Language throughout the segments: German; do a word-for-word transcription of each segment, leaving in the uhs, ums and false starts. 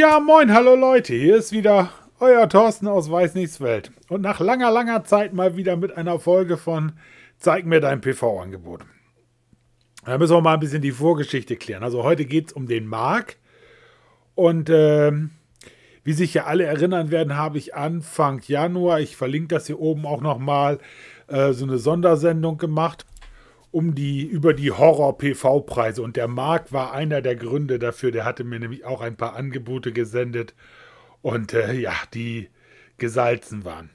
Ja, moin, hallo Leute, hier ist wieder euer Thorsten aus Weißnichts Welt und nach langer, langer Zeit mal wieder mit einer Folge von Zeig mir dein P V-Angebot. Da müssen wir mal ein bisschen die Vorgeschichte klären. Also heute geht es um den Marc und äh, wie sich ja alle erinnern werden, habe ich Anfang Januar, ich verlinke das hier oben auch nochmal, äh, so eine Sondersendung gemacht um die, über die Horror-P V-Preise. Und der Marc war einer der Gründe dafür. Der hatte mir nämlich auch ein paar Angebote gesendet. Und äh, ja, die gesalzen waren.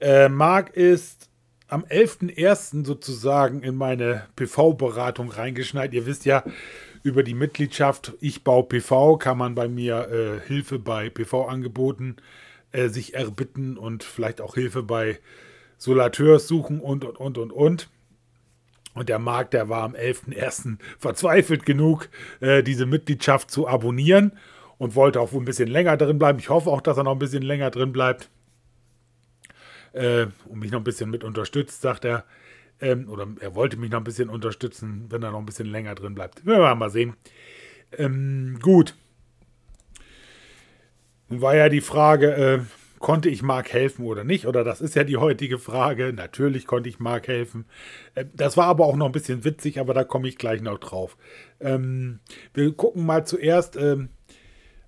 Äh, Marc ist am elften ersten sozusagen in meine P V-Beratung reingeschneit. Ihr wisst ja, über die Mitgliedschaft Ich bau P V kann man bei mir äh, Hilfe bei P V-Angeboten äh, sich erbitten und vielleicht auch Hilfe bei Solateurs suchen und, und, und, und, und. Und der Marc, der war am elften ersten verzweifelt genug, äh, diese Mitgliedschaft zu abonnieren und wollte auch wohl ein bisschen länger drin bleiben. Ich hoffe auch, dass er noch ein bisschen länger drin bleibt äh, und mich noch ein bisschen mit unterstützt, sagt er. Ähm, oder er wollte mich noch ein bisschen unterstützen, wenn er noch ein bisschen länger drin bleibt. Wir werden mal sehen. Ähm, gut. Nun war ja die Frage, äh, konnte ich Marc helfen oder nicht? Oder das ist ja die heutige Frage. Natürlich konnte ich Marc helfen. Das war aber auch noch ein bisschen witzig, aber da komme ich gleich noch drauf. Ähm, wir gucken mal zuerst. Ähm,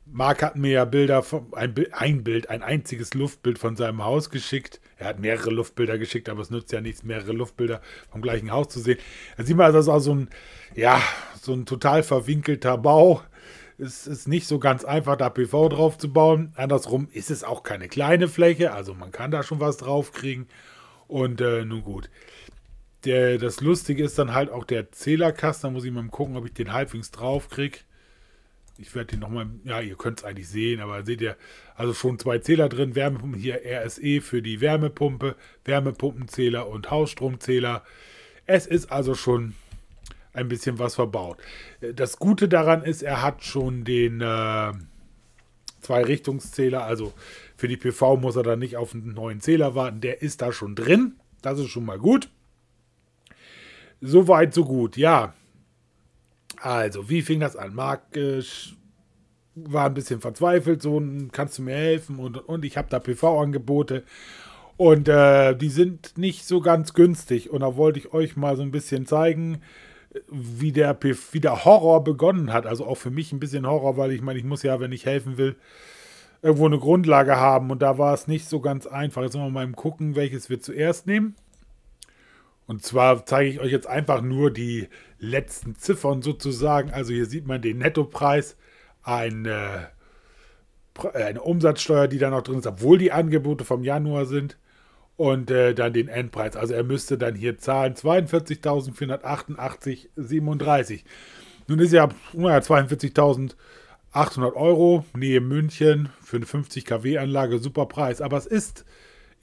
Marc hat mir ja Bilder, von, ein, ein Bild, ein einziges Luftbild von seinem Haus geschickt. Er hat mehrere Luftbilder geschickt, aber es nützt ja nichts, mehrere Luftbilder vom gleichen Haus zu sehen. Da sieht man, das ist auch so ein, ja, so ein total verwinkelter Bau. Es ist nicht so ganz einfach, da P V drauf zu bauen. Andersrum ist es auch keine kleine Fläche, also man kann da schon was drauf kriegen. Und äh, nun gut. Der, das Lustige ist dann halt auch der Zählerkasten. Da muss ich mal gucken, ob ich den halbwegs drauf kriege. Ich werde den nochmal, ja, ihr könnt es eigentlich sehen, aber seht ihr, also schon zwei Zähler drin. Wärmepumpen hier, R S E für die Wärmepumpe, Wärmepumpenzähler und Hausstromzähler. Es ist also schon ein bisschen was verbaut. Das Gute daran ist, er hat schon den äh, Zwei-Richtungszähler, also für die P V muss er dann nicht auf einen neuen Zähler warten. Der ist da schon drin. Das ist schon mal gut. Soweit, so gut. Ja, also, wie fing das an? Marc äh, war ein bisschen verzweifelt. So, kannst du mir helfen? Und, und ich habe da P V-Angebote. Und äh, die sind nicht so ganz günstig. Und da wollte ich euch mal so ein bisschen zeigen, Wie der, wie der Horror begonnen hat. Also auch für mich ein bisschen Horror, weil ich meine, ich muss ja, wenn ich helfen will, irgendwo eine Grundlage haben. Und da war es nicht so ganz einfach. Jetzt wollen wir mal gucken, welches wir zuerst nehmen. Und zwar zeige ich euch jetzt einfach nur die letzten Ziffern sozusagen. Also hier sieht man den Nettopreis, eine, eine Umsatzsteuer, die da noch drin ist, obwohl die Angebote vom Januar sind. Und äh, dann den Endpreis. Also er müsste dann hier zahlen zweiundvierzigtausendvierhundertachtundachtzig Komma siebenunddreißig. Nun ist ja zweiundvierzigtausendachthundert Euro, Nähe München, für eine fünfzig Kilowatt Anlage, super Preis. Aber es ist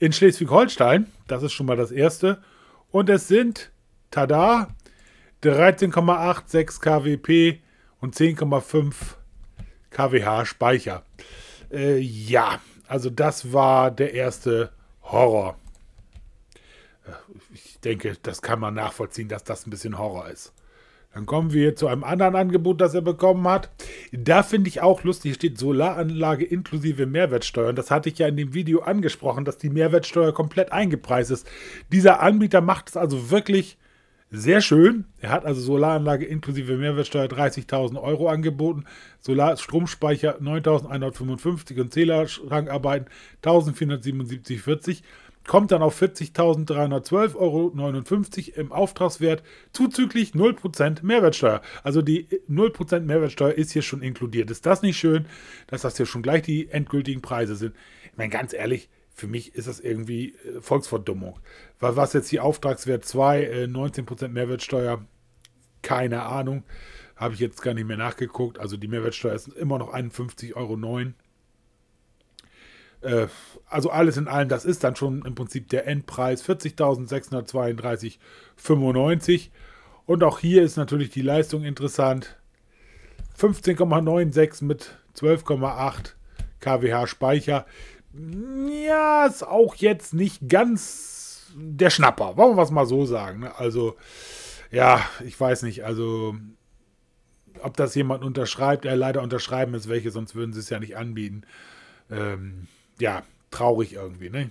in Schleswig-Holstein, das ist schon mal das Erste. Und es sind, tada, dreizehn Komma sechsundachtzig Kilowatt und zehn Komma fünf Kilowatt Speicher. Äh, ja, also das war der erste Horror. Ich denke, das kann man nachvollziehen, dass das ein bisschen Horror ist. Dann kommen wir zu einem anderen Angebot, das er bekommen hat. Da finde ich auch lustig, hier steht Solaranlage inklusive Mehrwertsteuer. Und das hatte ich ja in dem Video angesprochen, dass die Mehrwertsteuer komplett eingepreist ist. Dieser Anbieter macht es also wirklich sehr schön. Er hat also Solaranlage inklusive Mehrwertsteuer dreißigtausend Euro angeboten, Solarstromspeicher neuntausendeinhundertfünfundfünfzig und Zählerschrankarbeiten eintausendvierhundertsiebenundsiebzig Komma vierzig. Kommt dann auf vierzigtausenddreihundertzwölf Komma neunundfünfzig Euro im Auftragswert zuzüglich null Prozent Mehrwertsteuer. Also die null Prozent Mehrwertsteuer ist hier schon inkludiert. Ist das nicht schön, dass das hier schon gleich die endgültigen Preise sind? Ich meine, ganz ehrlich, für mich ist das irgendwie äh, Volksverdummung. Weil was jetzt hier Auftragswert zwei, äh, neunzehn Prozent Mehrwertsteuer, keine Ahnung, habe ich jetzt gar nicht mehr nachgeguckt. Also die Mehrwertsteuer ist immer noch einundfünfzig Komma neun Euro. Äh, also alles in allem, das ist dann schon im Prinzip der Endpreis vierzigtausendsechshundertzweiunddreißig Komma fünfundneunzig. Und auch hier ist natürlich die Leistung interessant. fünfzehn Komma sechsundneunzig mit zwölf Komma acht Kilowatt Speicher. Ja, ist auch jetzt nicht ganz der Schnapper. Wollen wir es mal so sagen. Also, ja, ich weiß nicht. Also, ob das jemand unterschreibt. Äh, leider unterschreiben es welche, sonst würden sie es ja nicht anbieten. Ähm, ja, traurig irgendwie, ne?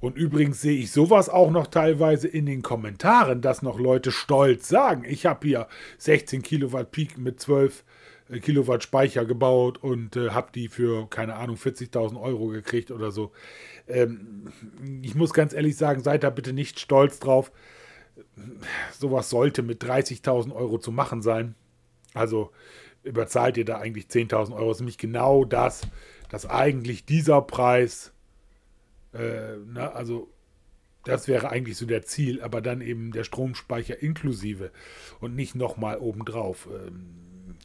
Und übrigens sehe ich sowas auch noch teilweise in den Kommentaren, dass noch Leute stolz sagen, ich habe hier sechzehn Kilowatt Peak mit zwölf Kilowatt Speicher gebaut und äh, habe die für, keine Ahnung, vierzigtausend Euro gekriegt oder so. Ähm, ich muss ganz ehrlich sagen, seid da bitte nicht stolz drauf. Sowas sollte mit dreißigtausend Euro zu machen sein. Also überzahlt ihr da eigentlich zehntausend Euro. Das ist nämlich genau das, dass eigentlich dieser Preis... Äh, na, also das wäre eigentlich so der Ziel, aber dann eben der Stromspeicher inklusive und nicht nochmal obendrauf. Ähm,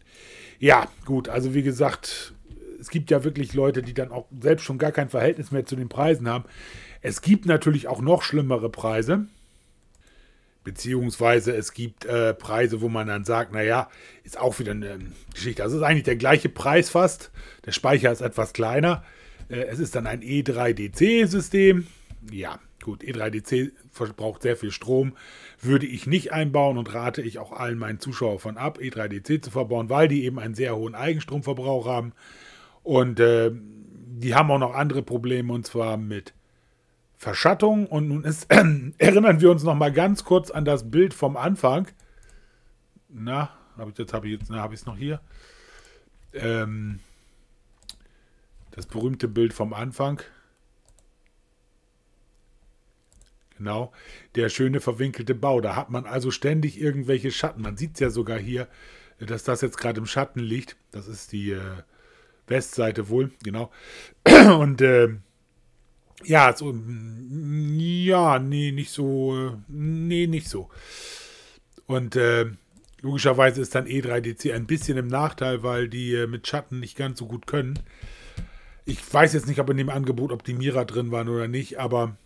ja, gut, also wie gesagt, es gibt ja wirklich Leute, die dann auch selbst schon gar kein Verhältnis mehr zu den Preisen haben. Es gibt natürlich auch noch schlimmere Preise, beziehungsweise es gibt äh, Preise, wo man dann sagt, naja, ist auch wieder eine Geschichte. Also es ist eigentlich der gleiche Preis fast, der Speicher ist etwas kleiner. Es ist dann ein E drei D C-System. Ja, gut, E drei D C verbraucht sehr viel Strom. Würde ich nicht einbauen und rate ich auch allen meinen Zuschauern von ab, E drei D C zu verbauen, weil die eben einen sehr hohen Eigenstromverbrauch haben. Und äh, die haben auch noch andere Probleme, und zwar mit Verschattung. Und nun ist, äh, erinnern wir uns noch mal ganz kurz an das Bild vom Anfang. Na, habe ich jetzt, habe ich jetzt, na, habe ich es noch hier. Ähm... Das berühmte Bild vom Anfang. Genau, der schöne verwinkelte Bau. Da hat man also ständig irgendwelche Schatten. Man sieht es ja sogar hier, dass das jetzt gerade im Schatten liegt. Das ist die äh, Westseite wohl, genau. Und äh, ja, so, ja, nee, nicht so, nee, nicht so. Und äh, logischerweise ist dann E drei D C ein bisschen im Nachteil, weil die äh, mit Schatten nicht ganz so gut können. Ich weiß jetzt nicht, ob in dem Angebot Optimierer drin waren oder nicht, aber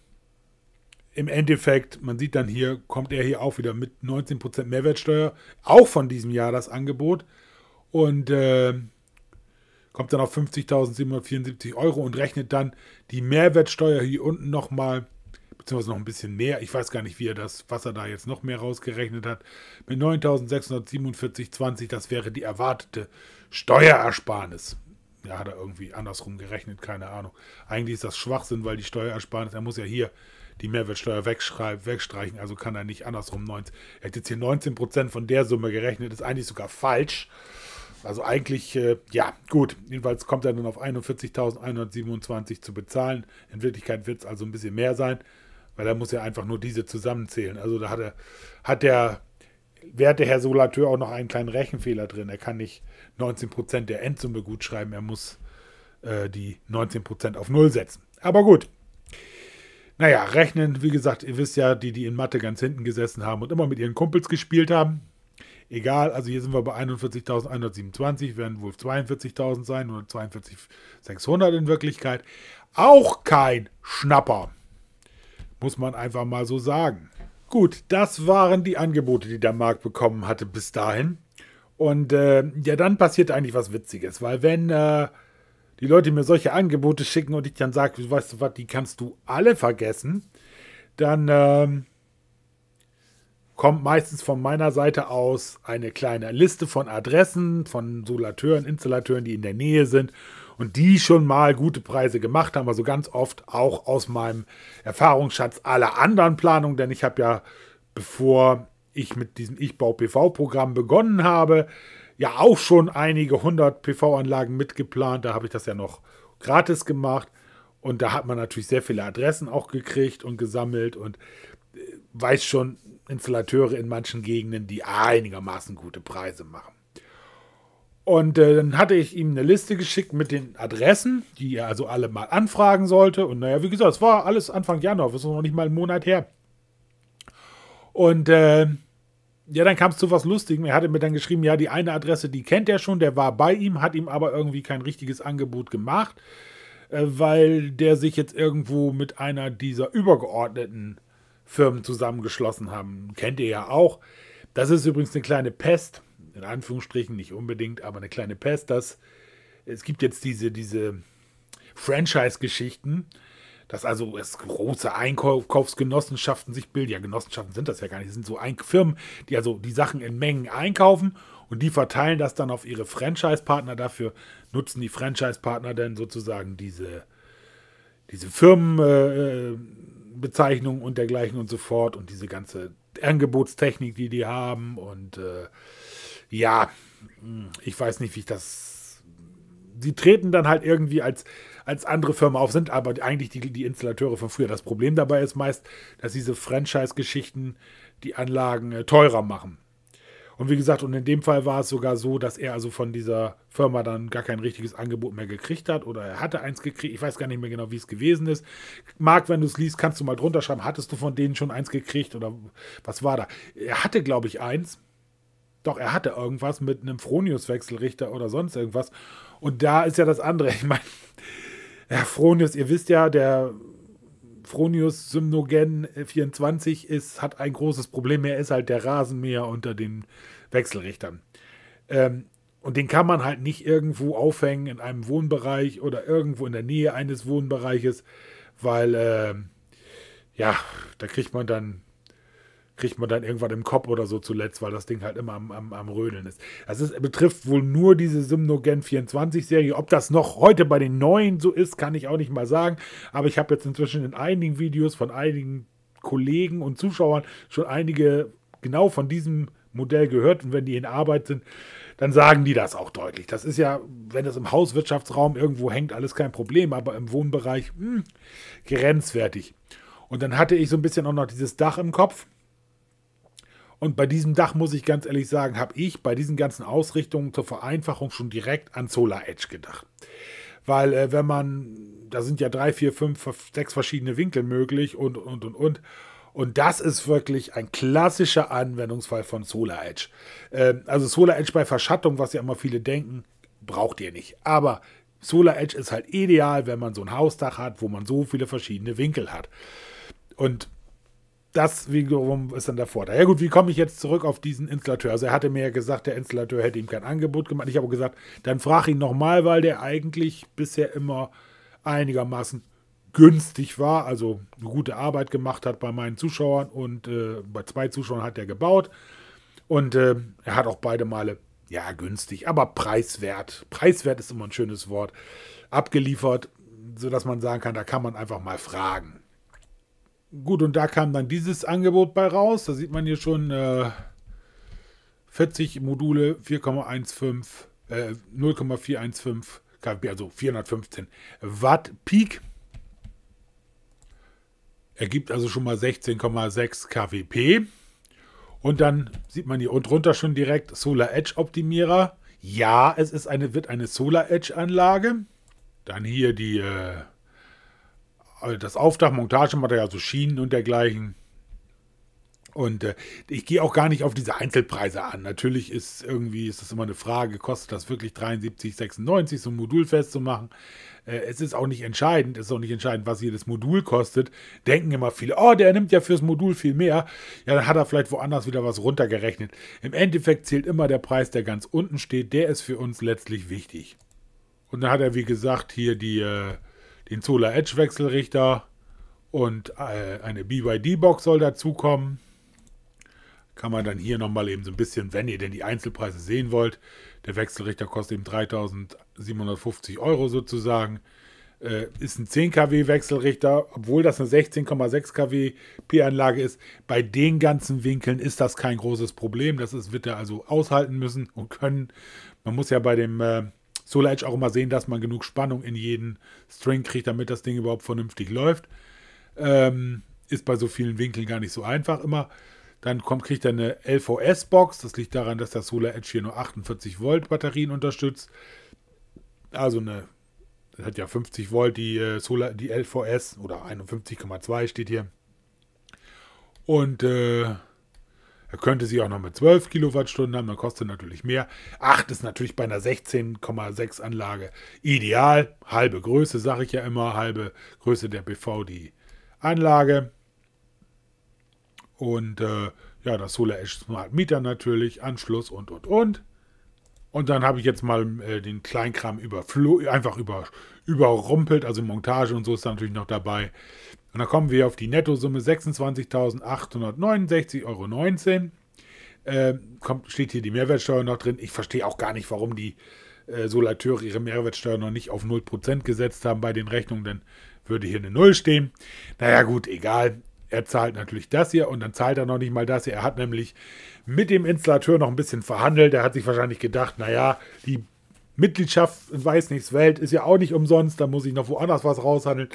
im Endeffekt, man sieht dann hier, kommt er hier auch wieder mit neunzehn Prozent Mehrwertsteuer, auch von diesem Jahr das Angebot, und äh, kommt dann auf fünfzigtausendsiebenhundertvierundsiebzig Euro und rechnet dann die Mehrwertsteuer hier unten nochmal, beziehungsweise noch ein bisschen mehr, ich weiß gar nicht, wie er das, was er da jetzt noch mehr rausgerechnet hat, mit neuntausendsechshundertsiebenundvierzig Euro zwanzig, das wäre die erwartete Steuerersparnis. Ja, hat er irgendwie andersrum gerechnet, keine Ahnung. Eigentlich ist das Schwachsinn, weil die Steuerersparnis, er muss ja hier die Mehrwertsteuer wegstreichen, also kann er nicht andersrum neunzehn. Er hat jetzt hier neunzehn Prozent von der Summe gerechnet, ist eigentlich sogar falsch. Also eigentlich, äh, ja, gut, jedenfalls kommt er dann auf einundvierzigtausendeinhundertsiebenundzwanzig zu bezahlen. In Wirklichkeit wird es also ein bisschen mehr sein, weil er muss ja einfach nur diese zusammenzählen. Also da hat er, hat der werte Herr Solateur auch noch einen kleinen Rechenfehler drin. Er kann nicht neunzehn Prozent der Endsumme gut schreiben, er muss äh, die neunzehn Prozent auf null setzen. Aber gut. Naja, rechnen, wie gesagt, ihr wisst ja, die, die in Mathe ganz hinten gesessen haben und immer mit ihren Kumpels gespielt haben. Egal, also hier sind wir bei einundvierzigtausendeinhundertsiebenundzwanzig, werden wohl zweiundvierzigtausend sein oder zweiundvierzigtausendsechshundert in Wirklichkeit. Auch kein Schnapper. Muss man einfach mal so sagen. Gut, das waren die Angebote, die der Marc bekommen hatte bis dahin. Und äh, ja, dann passiert eigentlich was Witziges, weil wenn äh, die Leute mir solche Angebote schicken und ich dann sage, weißt du was, die kannst du alle vergessen, dann ähm, kommt meistens von meiner Seite aus eine kleine Liste von Adressen, von Solateuren, Installateuren, die in der Nähe sind und die schon mal gute Preise gemacht haben, also ganz oft auch aus meinem Erfahrungsschatz aller anderen Planungen, denn ich habe ja, bevor ich mit diesem Ich bau P V-Programm begonnen habe, ja auch schon einige hundert P V-Anlagen mitgeplant. Da habe ich das ja noch gratis gemacht und da hat man natürlich sehr viele Adressen auch gekriegt und gesammelt und weiß schon Installateure in manchen Gegenden, die einigermaßen gute Preise machen. Und äh, dann hatte ich ihm eine Liste geschickt mit den Adressen, die er also alle mal anfragen sollte. Und naja, wie gesagt, es war alles Anfang Januar, das ist noch nicht mal einen Monat her. Und äh, ja, dann kam es zu was Lustigem. Er hatte mir dann geschrieben, ja, die eine Adresse, die kennt er schon, der war bei ihm, hat ihm aber irgendwie kein richtiges Angebot gemacht, äh, weil der sich jetzt irgendwo mit einer dieser übergeordneten Firmen zusammengeschlossen haben. Kennt ihr ja auch. Das ist übrigens eine kleine Pest, in Anführungsstrichen, nicht unbedingt, aber eine kleine Pest, dass es gibt jetzt diese, diese Franchise-Geschichten, dass also es große Einkaufsgenossenschaften sich bilden. Ja, Genossenschaften sind das ja gar nicht. Das sind so ein Firmen, die also die Sachen in Mengen einkaufen und die verteilen das dann auf ihre Franchise-Partner. Dafür nutzen die Franchise-Partner dann sozusagen diese, diese Firmenbezeichnung äh, und dergleichen und so fort und diese ganze Angebotstechnik, die die haben. Und äh, ja, ich weiß nicht, wie ich das... Sie treten dann halt irgendwie als... als andere Firmen auf, sind aber eigentlich die, die Installateure von früher. Das Problem dabei ist meist, dass diese Franchise-Geschichten die Anlagen teurer machen. Und wie gesagt, und in dem Fall war es sogar so, dass er also von dieser Firma dann gar kein richtiges Angebot mehr gekriegt hat oder er hatte eins gekriegt. Ich weiß gar nicht mehr genau, wie es gewesen ist. Marc, wenn du es liest, kannst du mal drunter schreiben, hattest du von denen schon eins gekriegt oder was war da? Er hatte, glaube ich, eins. Doch, er hatte irgendwas mit einem Fronius-Wechselrichter oder sonst irgendwas. Und da ist ja das andere. Ich meine... Ja, Fronius, ihr wisst ja, der Fronius Symo Gen vierundzwanzig ist, hat ein großes Problem. Er ist halt der Rasenmäher unter den Wechselrichtern. Ähm, und den kann man halt nicht irgendwo aufhängen in einem Wohnbereich oder irgendwo in der Nähe eines Wohnbereiches, weil, äh, ja, da kriegt man dann... kriegt man dann irgendwann im Kopf oder so zuletzt, weil das Ding halt immer am, am, am Rödeln ist. Das ist, betrifft wohl nur diese Symo Gen vierundzwanzig-Serie. Ob das noch heute bei den Neuen so ist, kann ich auch nicht mal sagen. Aber ich habe jetzt inzwischen in einigen Videos von einigen Kollegen und Zuschauern schon einige genau von diesem Modell gehört. Und wenn die in Arbeit sind, dann sagen die das auch deutlich. Das ist ja, wenn das im Hauswirtschaftsraum irgendwo hängt, alles kein Problem. Aber im Wohnbereich, mh, grenzwertig. Und dann hatte ich so ein bisschen auch noch dieses Dach im Kopf. Und bei diesem Dach, muss ich ganz ehrlich sagen, habe ich bei diesen ganzen Ausrichtungen zur Vereinfachung schon direkt an Solar Edge gedacht. Weil äh, wenn man, da sind ja drei, vier, fünf, sechs verschiedene Winkel möglich und, und, und, und. Und das ist wirklich ein klassischer Anwendungsfall von Solar Edge. Äh, also Solar Edge bei Verschattung, was ja immer viele denken, braucht ihr nicht. Aber Solar Edge ist halt ideal, wenn man so ein Hausdach hat, wo man so viele verschiedene Winkel hat. Und das wiederum ist dann der Vorteil. Ja gut, wie komme ich jetzt zurück auf diesen Installateur? Also er hatte mir ja gesagt, der Installateur hätte ihm kein Angebot gemacht. Ich habe gesagt, dann frage ihn nochmal, weil der eigentlich bisher immer einigermaßen günstig war, also eine gute Arbeit gemacht hat bei meinen Zuschauern und äh, bei zwei Zuschauern hat er gebaut und äh, er hat auch beide Male, ja günstig, aber preiswert, preiswert ist immer ein schönes Wort, abgeliefert, sodass man sagen kann, da kann man einfach mal fragen. Gut, und da kam dann dieses Angebot bei raus. Da sieht man hier schon äh, vierzig Module, vier Komma fünfzehn, äh, null Komma vier eins fünf kW, also vierhundertfünfzehn Watt Peak. Ergibt also schon mal sechzehn Komma sechs kWp. Und dann sieht man hier und runter schon direkt Solar Edge Optimierer. Ja, es ist eine, wird eine Solar Edge Anlage. Dann hier die... Äh, das Aufdach, Montagematerial, so Schienen und dergleichen. Und äh, ich gehe auch gar nicht auf diese Einzelpreise an. Natürlich ist irgendwie, ist das immer eine Frage, kostet das wirklich dreiundsiebzig Komma sechsundneunzig, so ein Modul festzumachen. Äh, es ist auch nicht entscheidend, es ist auch nicht entscheidend, was jedes Modul kostet. Denken immer viele, oh, der nimmt ja fürs Modul viel mehr. Ja, dann hat er vielleicht woanders wieder was runtergerechnet. Im Endeffekt zählt immer der Preis, der ganz unten steht. Der ist für uns letztlich wichtig. Und dann hat er, wie gesagt, hier die... Äh, den Solar Edge Wechselrichter und äh, eine B Y D Box soll dazukommen. Kann man dann hier nochmal eben so ein bisschen, wenn ihr denn die Einzelpreise sehen wollt, der Wechselrichter kostet eben dreitausendsiebenhundertfünfzig Euro sozusagen. Äh, ist ein zehn Kilowatt Wechselrichter, obwohl das eine sechzehn Komma sechs kW P-Anlage ist. Bei den ganzen Winkeln ist das kein großes Problem. Das ist, wird er also aushalten müssen und können. Man muss ja bei dem... Äh, Solar Edge auch immer sehen, dass man genug Spannung in jeden String kriegt, damit das Ding überhaupt vernünftig läuft. Ähm, ist bei so vielen Winkeln gar nicht so einfach immer. Dann kommt, kriegt er eine L V S-Box. Das liegt daran, dass der Solar Edge hier nur achtundvierzig Volt Batterien unterstützt. Also eine, das hat ja fünfzig Volt die, Solar, die L V S oder einundfünfzig Komma zwei steht hier. Und äh, er könnte sie auch noch mit zwölf Kilowattstunden haben, dann kostet natürlich mehr. acht ist natürlich bei einer sechzehn Komma sechs Anlage ideal. Halbe Größe, sage ich ja immer, halbe Größe der P V die Anlage. Und äh, ja, das Solar Edge Smart Meter natürlich, Anschluss und, und, und. Und dann habe ich jetzt mal äh, den Kleinkram überflo einfach über überrumpelt, also Montage und so ist da natürlich noch dabei. Und dann kommen wir auf die Nettosumme sechsundzwanzigtausendachthundertneunundsechzig Euro neunzehn. Äh, kommt, steht hier die Mehrwertsteuer noch drin. Ich verstehe auch gar nicht, warum die äh, Solateure ihre Mehrwertsteuer noch nicht auf null Prozent gesetzt haben bei den Rechnungen, denn würde hier eine null stehen. Naja gut, egal. Er zahlt natürlich das hier und dann zahlt er noch nicht mal das hier. Er hat nämlich mit dem Installateur noch ein bisschen verhandelt. Er hat sich wahrscheinlich gedacht, naja, die Mitgliedschaft in Weißnichts Welt ist ja auch nicht umsonst. Da muss ich noch woanders was raushandeln.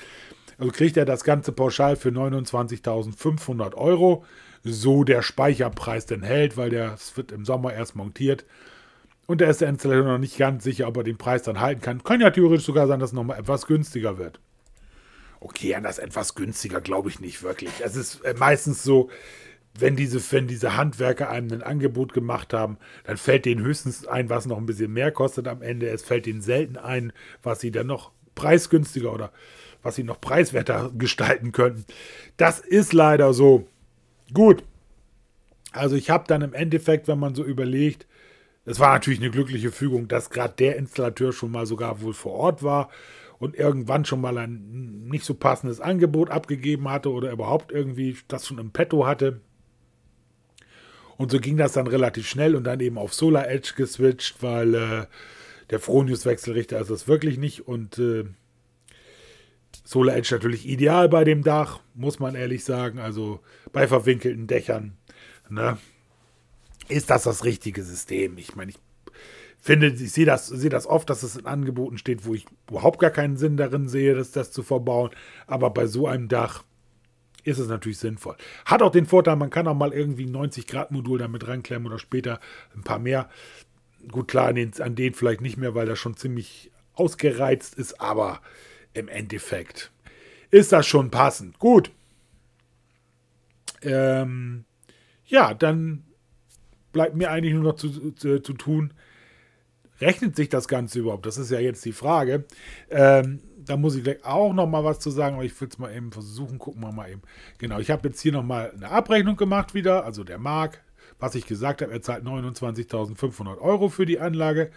Also kriegt er das Ganze pauschal für neunundzwanzigtausendfünfhundert Euro. So der Speicherpreis denn hält, weil der es wird im Sommer erst montiert. Und da ist der Installateur noch nicht ganz sicher, ob er den Preis dann halten kann. Kann ja theoretisch sogar sein, dass es nochmal etwas günstiger wird. Okay, an das etwas günstiger glaube ich nicht wirklich. Es ist meistens so, wenn diese, wenn diese Handwerker einem ein Angebot gemacht haben, dann fällt denen höchstens ein, was noch ein bisschen mehr kostet am Ende. Es fällt denen selten ein, was sie dann noch preisgünstiger oder was sie noch preiswerter gestalten könnten. Das ist leider so. Gut, also ich habe dann im Endeffekt, wenn man so überlegt, es war natürlich eine glückliche Fügung, dass gerade der Installateur schon mal sogar wohl vor Ort war und irgendwann schon mal ein nicht so passendes Angebot abgegeben hatte oder überhaupt irgendwie das schon im Petto hatte. Und so ging das dann relativ schnell und dann eben auf Solar Edge geswitcht, weil äh, der Fronius-Wechselrichter ist das wirklich nicht. Und äh, Solar Edge natürlich ideal bei dem Dach, muss man ehrlich sagen. Also bei verwinkelten Dächern, ne, ist das das richtige System. Ich meine, ich finde, ich sehe das, sehe das oft, dass es in Angeboten steht, wo ich überhaupt gar keinen Sinn darin sehe, das, das zu verbauen. Aber bei so einem Dach ist es natürlich sinnvoll. Hat auch den Vorteil, man kann auch mal irgendwie ein neunzig Grad Modul damit ranklemmen oder später ein paar mehr. Gut, klar, an den, an den vielleicht nicht mehr, weil das schon ziemlich ausgereizt ist. Aber im Endeffekt ist das schon passend. Gut. Ähm, ja, dann bleibt mir eigentlich nur noch zu, zu, zu tun, rechnet sich das Ganze überhaupt? Das ist ja jetzt die Frage. Ähm, da muss ich gleich auch noch mal was zu sagen, aber ich will es mal eben versuchen. Gucken wir mal eben. Genau, ich habe jetzt hier noch mal eine Abrechnung gemacht wieder. Also der Marc, was ich gesagt habe, er zahlt neunundzwanzigtausendfünfhundert Euro für die Anlage.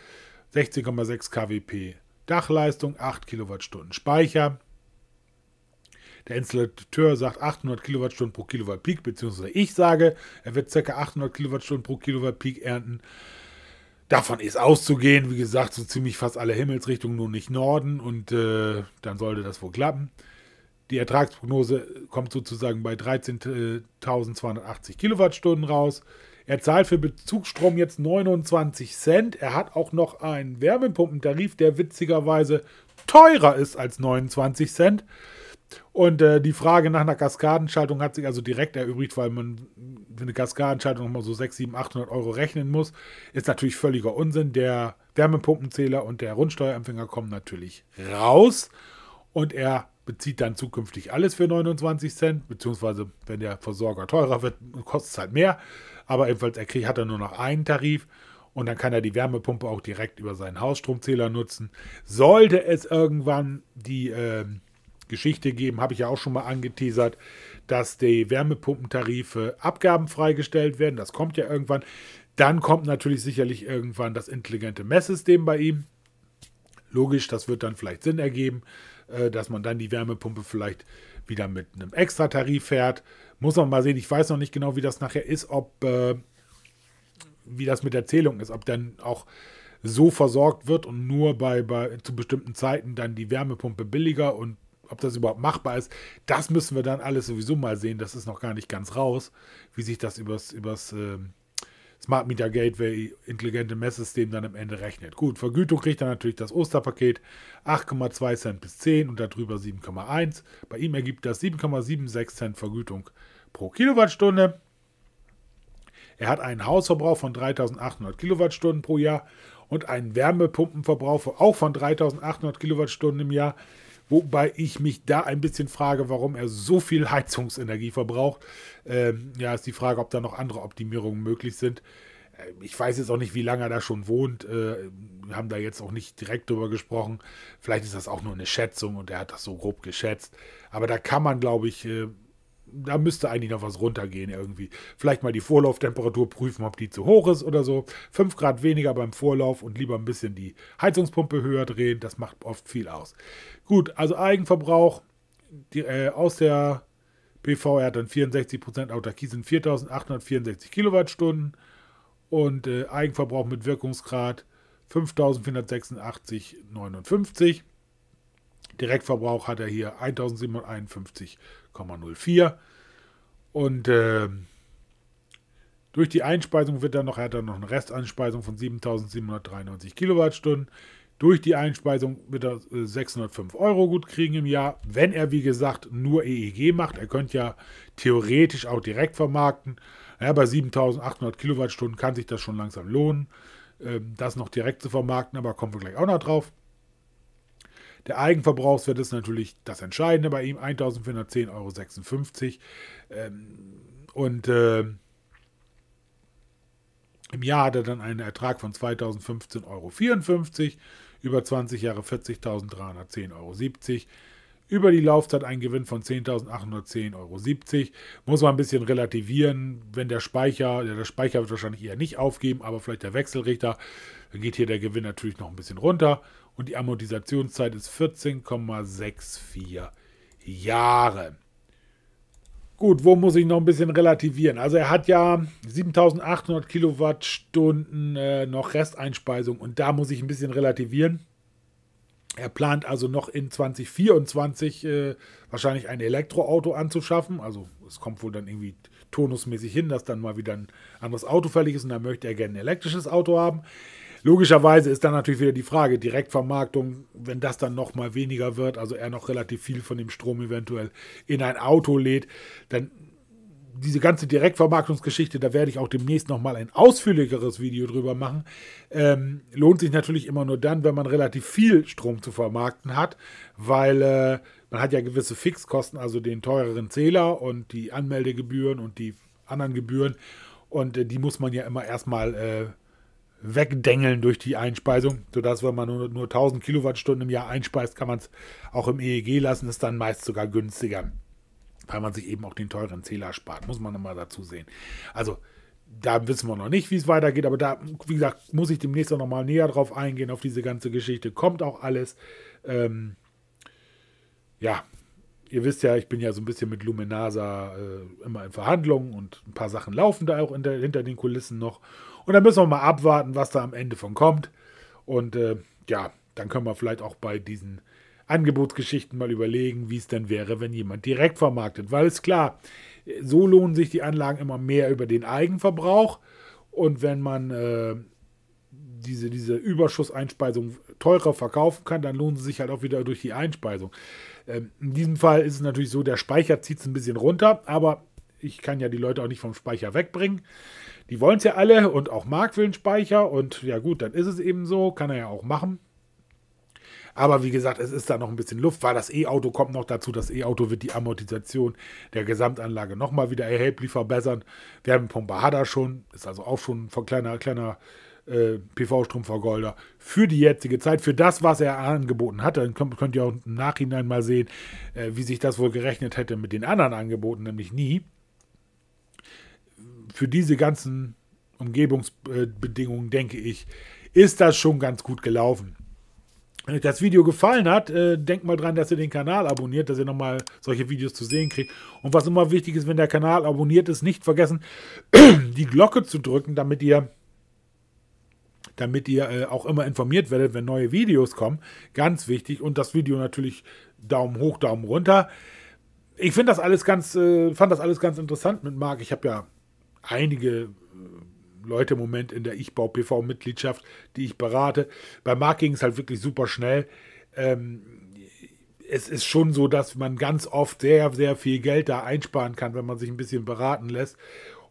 sechzehn Komma sechs Kilowatt Dachleistung, acht Kilowattstunden Speicher. Der Installateur sagt achthundert Kilowattstunden pro Kilowatt Peak, beziehungsweise ich sage, er wird ca. achthundert Kilowattstunden pro Kilowatt Peak ernten. Davon ist auszugehen, wie gesagt, so ziemlich fast alle Himmelsrichtungen, nur nicht Norden und äh, dann sollte das wohl klappen. Die Ertragsprognose kommt sozusagen bei dreizehntausendzweihundertachtzig Kilowattstunden raus. Er zahlt für Bezugsstrom jetzt neunundzwanzig Cent. Er hat auch noch einen Wärmepumpentarif, der witzigerweise teurer ist als neunundzwanzig Cent. Und äh, die Frage nach einer Kaskadenschaltung hat sich also direkt erübrigt, weil man für eine Kaskadenschaltung nochmal so sechshundert, siebenhundert, achthundert Euro rechnen muss. Ist natürlich völliger Unsinn. Der Wärmepumpenzähler und der Rundsteuerempfänger kommen natürlich raus. Und er bezieht dann zukünftig alles für neunundzwanzig Cent. Beziehungsweise, wenn der Versorger teurer wird, kostet es halt mehr. Aber ebenfalls, er kriegt, hat er nur noch einen Tarif. Und dann kann er die Wärmepumpe auch direkt über seinen Hausstromzähler nutzen. Sollte es irgendwann die Äh, Geschichte geben, habe ich ja auch schon mal angeteasert, dass die Wärmepumpentarife abgabenfrei gestellt werden. Das kommt ja irgendwann. Dann kommt natürlich sicherlich irgendwann das intelligente Messsystem bei ihm. Logisch, das wird dann vielleicht Sinn ergeben, dass man dann die Wärmepumpe vielleicht wieder mit einem Extratarif fährt. Muss man mal sehen. Ich weiß noch nicht genau, wie das nachher ist, ob äh, wie das mit der Zählung ist, ob dann auch so versorgt wird und nur bei, bei zu bestimmten Zeiten dann die Wärmepumpe billiger und ob das überhaupt machbar ist, das müssen wir dann alles sowieso mal sehen. Das ist noch gar nicht ganz raus, wie sich das übers, übers äh, Smart Meter Gateway intelligente Messsystem dann am Ende rechnet. Gut, Vergütung kriegt dann natürlich das Osterpaket acht Komma zwei Cent bis zehn und darüber sieben Komma eins. Bei ihm ergibt das sieben Komma sechsundsiebzig Cent Vergütung pro Kilowattstunde. Er hat einen Hausverbrauch von dreitausendachthundert Kilowattstunden pro Jahr und einen Wärmepumpenverbrauch auch von dreitausendachthundert Kilowattstunden im Jahr. Wobei ich mich da ein bisschen frage, warum er so viel Heizungsenergie verbraucht. Ähm, ja, ist die Frage, ob da noch andere Optimierungen möglich sind. Äh, ich weiß jetzt auch nicht, wie lange er da schon wohnt. Äh, wir haben da jetzt auch nicht direkt drüber gesprochen. Vielleicht ist das auch nur eine Schätzung und er hat das so grob geschätzt. Aber da kann man, glaube ich, äh, da müsste eigentlich noch was runtergehen irgendwie. Vielleicht mal die Vorlauftemperatur prüfen, ob die zu hoch ist oder so. fünf Grad weniger beim Vorlauf und lieber ein bisschen die Heizungspumpe höher drehen. Das macht oft viel aus. Gut, also Eigenverbrauch die, äh, aus der P V, er hat dann vierundsechzig Prozent Autarkie, sind viertausendachthundertvierundsechzig Kilowattstunden. Und äh, Eigenverbrauch mit Wirkungsgrad fünftausendvierhundertsechsundachtzig Komma neunundfünfzig. Direktverbrauch hat er hier eintausendsiebenhunderteinundfünfzig Komma null vier. Und äh, durch die Einspeisung wird dann noch, er hat dann noch eine Restanspeisung von siebentausendsiebenhundertdreiundneunzig Kilowattstunden. Durch die Einspeisung wird er sechshundertfünf Euro gut kriegen im Jahr, wenn er, wie gesagt, nur E E G macht. Er könnte ja theoretisch auch direkt vermarkten. Ja, bei siebentausendachthundert Kilowattstunden kann sich das schon langsam lohnen, das noch direkt zu vermarkten, aber kommen wir gleich auch noch drauf. Der Eigenverbrauchswert ist natürlich das Entscheidende bei ihm, eintausendvierhundertzehn Komma sechsundfünfzig Euro. Und äh, im Jahr hat er dann einen Ertrag von zweitausendfünfzehn Komma vierundfünfzig Euro, über zwanzig Jahre vierzigtausenddreihundertzehn Komma siebzig Euro. Über die Laufzeit ein Gewinn von zehntausendachthundertzehn Komma siebzig Euro. Muss man ein bisschen relativieren, wenn der Speicher, der Speicher wird wahrscheinlich eher nicht aufgeben, aber vielleicht der Wechselrichter, dann geht hier der Gewinn natürlich noch ein bisschen runter. Und die Amortisationszeit ist vierzehn Komma vierundsechzig Jahre. Gut, wo muss ich noch ein bisschen relativieren? Also er hat ja siebentausendachthundert Kilowattstunden äh, noch Resteinspeisung und da muss ich ein bisschen relativieren. Er plant also noch in zwanzig vierundzwanzig äh, wahrscheinlich ein Elektroauto anzuschaffen. Also es kommt wohl dann irgendwie tonusmäßig hin, dass dann mal wieder ein anderes Auto fällig ist und dann möchte er gerne ein elektrisches Auto haben. Logischerweise ist dann natürlich wieder die Frage, Direktvermarktung, wenn das dann noch mal weniger wird, also er noch relativ viel von dem Strom eventuell in ein Auto lädt, dann diese ganze Direktvermarktungsgeschichte, da werde ich auch demnächst noch mal ein ausführlicheres Video drüber machen, ähm, lohnt sich natürlich immer nur dann, wenn man relativ viel Strom zu vermarkten hat, weil äh, man hat ja gewisse Fixkosten, also den teureren Zähler und die Anmeldegebühren und die anderen Gebühren und äh, die muss man ja immer erstmal äh, wegdengeln durch die Einspeisung, sodass, wenn man nur, nur tausend Kilowattstunden im Jahr einspeist, kann man es auch im E E G lassen, ist dann meist sogar günstiger, weil man sich eben auch den teuren Zähler spart, muss man nochmal dazu sehen. Also da wissen wir noch nicht, wie es weitergeht, aber da, wie gesagt, muss ich demnächst auch nochmal näher drauf eingehen, auf diese ganze Geschichte, kommt auch alles. Ähm, ja, ihr wisst ja, ich bin ja so ein bisschen mit Luminasa äh, immer in Verhandlungen und ein paar Sachen laufen da auch hinter, hinter den Kulissen noch. Und dann müssen wir mal abwarten, was da am Ende von kommt. Und äh, ja, dann können wir vielleicht auch bei diesen Angebotsgeschichten mal überlegen, wie es denn wäre, wenn jemand direkt vermarktet. Weil es klar, so lohnen sich die Anlagen immer mehr über den Eigenverbrauch. Und wenn man äh, diese, diese Überschusseinspeisung teurer verkaufen kann, dann lohnen sie sich halt auch wieder durch die Einspeisung. Ähm, in diesem Fall ist es natürlich so, der Speicher zieht es ein bisschen runter, aber ich kann ja die Leute auch nicht vom Speicher wegbringen. Die wollen es ja alle und auch Marc will einen Speicher und ja gut, dann ist es eben so, kann er ja auch machen. Aber wie gesagt, es ist da noch ein bisschen Luft, weil das E-Auto kommt noch dazu. Das E-Auto wird die Amortisation der Gesamtanlage nochmal wieder erheblich verbessern. Wärmepumpe hat er schon, ist also auch schon ein kleiner, kleiner äh, P V-Stromvergolder für die jetzige Zeit, für das, was er angeboten hatte. Dann könnt, könnt ihr auch im Nachhinein mal sehen, äh, wie sich das wohl gerechnet hätte mit den anderen Angeboten, nämlich nie. Für diese ganzen Umgebungsbedingungen, denke ich, ist das schon ganz gut gelaufen. Wenn euch das Video gefallen hat, denkt mal dran, dass ihr den Kanal abonniert, dass ihr nochmal solche Videos zu sehen kriegt. Und was immer wichtig ist, wenn der Kanal abonniert ist, nicht vergessen, die Glocke zu drücken, damit ihr, damit ihr auch immer informiert werdet, wenn neue Videos kommen. Ganz wichtig. Und das Video natürlich Daumen hoch, Daumen runter. Ich finde das alles ganz, fand das alles ganz interessant mit Marc. Ich habe ja einige Leute im Moment in der Ich bau P V-Mitgliedschaft, die ich berate. Bei Marc ging es halt wirklich super schnell. Ähm, es ist schon so, dass man ganz oft sehr, sehr viel Geld da einsparen kann, wenn man sich ein bisschen beraten lässt.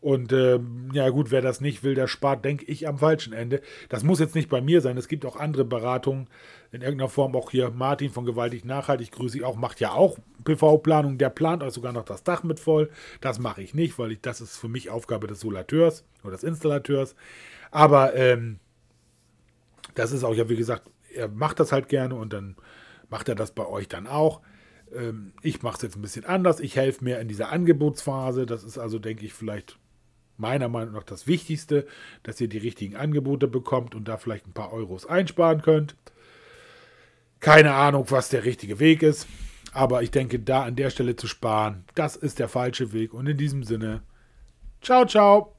Und ähm, ja gut, wer das nicht will, der spart, denke ich, am falschen Ende. Das muss jetzt nicht bei mir sein. Es gibt auch andere Beratungen in irgendeiner Form. Auch hier Martin von Gewaltig Nachhaltig, grüße ich auch, macht ja auch P V-Planung. Der plant euch sogar noch das Dach mit voll. Das mache ich nicht, weil ich, das ist für mich Aufgabe des Solateurs oder des Installateurs. Aber ähm, das ist auch, ja wie gesagt, er macht das halt gerne und dann macht er das bei euch dann auch. ähm, ich mache es jetzt ein bisschen anders. Ich helfe mehr in dieser Angebotsphase. Das ist also, denke ich, vielleicht meiner Meinung nach das Wichtigste, dass ihr die richtigen Angebote bekommt und da vielleicht ein paar Euros einsparen könnt. Keine Ahnung, was der richtige Weg ist, aber ich denke, da an der Stelle zu sparen, das ist der falsche Weg. Und in diesem Sinne, ciao, ciao!